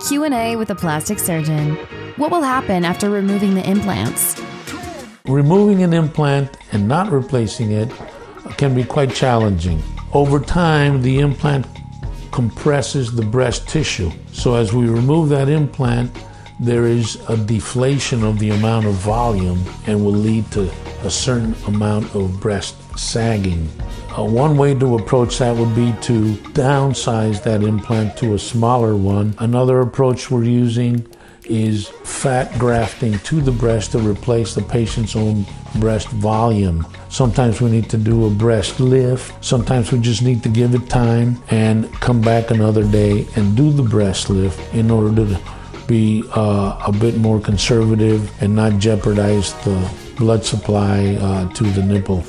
Q&A with a plastic surgeon. What will happen after removing the implants? Removing an implant and not replacing it can be quite challenging. Over time, the implant compresses the breast tissue. So as we remove that implant, there is a deflation of the amount of volume and will lead to a certain amount of breast sagging. One way to approach that would be to downsize that implant to a smaller one. Another approach we're using is fat grafting to the breast to replace the patient's own breast volume. Sometimes we need to do a breast lift. Sometimes we just need to give it time and come back another day and do the breast lift in order to be a bit more conservative and not jeopardize the blood supply to the nipple.